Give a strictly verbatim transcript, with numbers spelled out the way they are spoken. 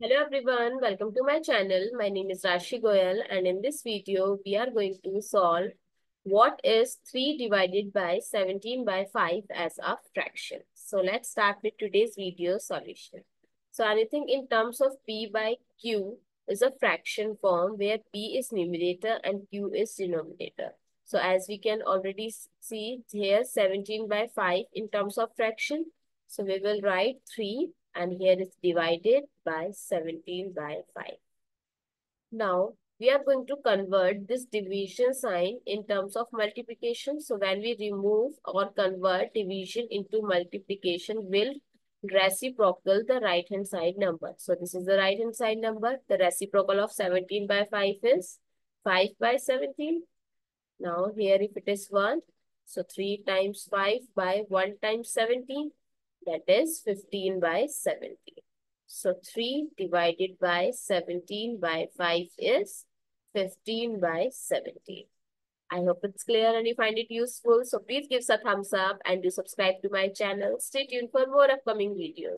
Hello everyone, welcome to my channel. My name is Rashi Goel and in this video we are going to solve what is three divided by seventeen by five as a fraction. So let's start with today's video solution. So anything in terms of P by Q is a fraction form where P is numerator and Q is denominator. So as we can already see here seventeen by five in terms of fraction. So we will write three. And here it's divided by seventeen by five. Now, we are going to convert this division sign in terms of multiplication. So, when we remove or convert division into multiplication, will reciprocal the right-hand side number. So, this is the right-hand side number. The reciprocal of seventeen by five is five by seventeen. Now, here if it is one, so three times five by one times seventeen. That is fifteen by seventeen. So three divided by seventeen by five is fifteen by seventeen. I hope it's clear and you find it useful. So please give us a thumbs up and do subscribe to my channel. Stay tuned for more upcoming videos.